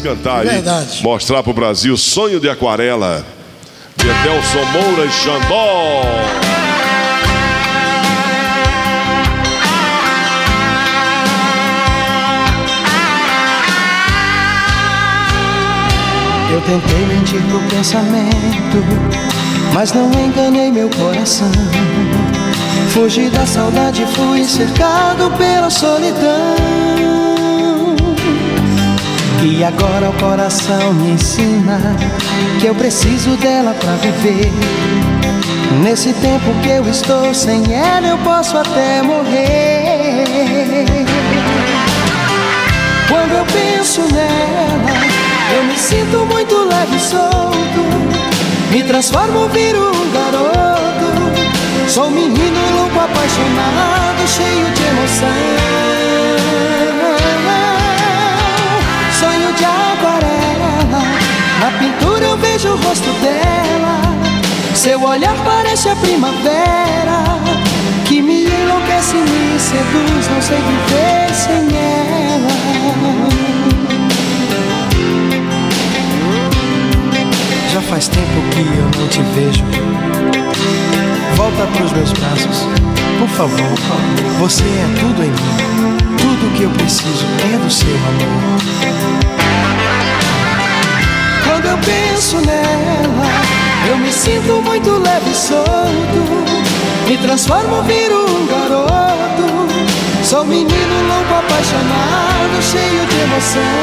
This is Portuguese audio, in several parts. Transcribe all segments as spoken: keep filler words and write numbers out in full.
vamos cantar aí, verdade. Mostrar pro Brasil Sonho de Aquarela, de Edelson Moura e Xandó. Eu tentei mentir pro pensamento, mas não enganei meu coração. Fugi da saudade, fui cercado pela solidão. E agora o coração me ensina que eu preciso dela pra viver. Nesse tempo que eu estou sem ela, eu posso até morrer. Quando eu penso nela, eu me sinto muito leve e solto. Me transformo, viro um garoto. Sou menino louco, apaixonado, cheio de emoção. Sonho de aquarela, na pintura eu vejo o rosto dela. Seu olhar parece a primavera, que me enlouquece, me seduz, não sei viver sem ela. Já faz tempo que eu não te vejo. Volta pros meus braços, por favor. Você é tudo em mim. Tudo que eu preciso é do seu amor. Quando eu penso nela, eu me sinto muito leve e solto. Me transformo, viro um garoto. Sou menino louco, apaixonado, cheio de emoção.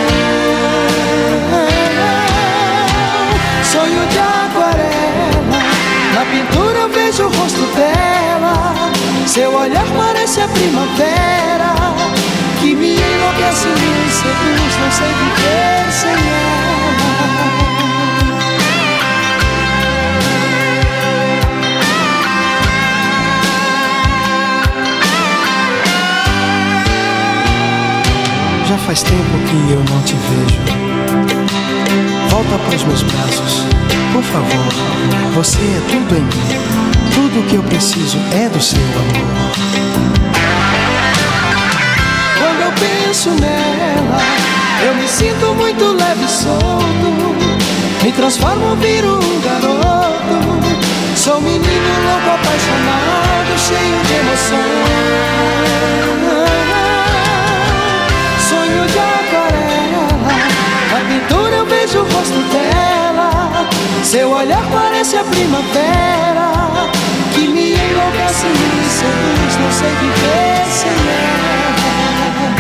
Sonho de aquarela, na pintura eu vejo o rosto dela. Seu olhar parece a primavera, que me enlouquece, me seduz, não sei viver sem ela. Já faz tempo que eu não te vejo. Volta pros meus braços, por favor, você é tudo em mim. Tudo que eu preciso é do seu amor. Quando eu penso nela, eu me sinto muito leve e solto. Me transformo, viro um garoto. Sou menino louco, apaixonado, cheio de emoção. Sonho de aquarela, na pintura eu vejo o rosto dela. Seu olhar parece a primavera, que me enlouquece, me seduz, não sei viver sem ela.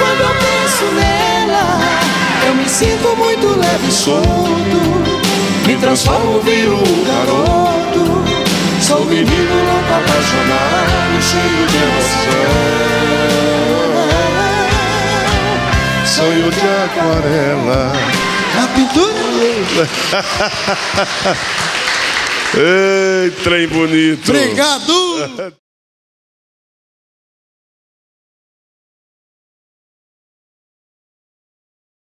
Quando eu penso nela, eu me sinto muito leve e solto. Me transformo, viro um garoto. Sou um menino louco, apaixonado, cheio de emoção. Sonho de aquarela. Ei, trem bonito. Obrigado.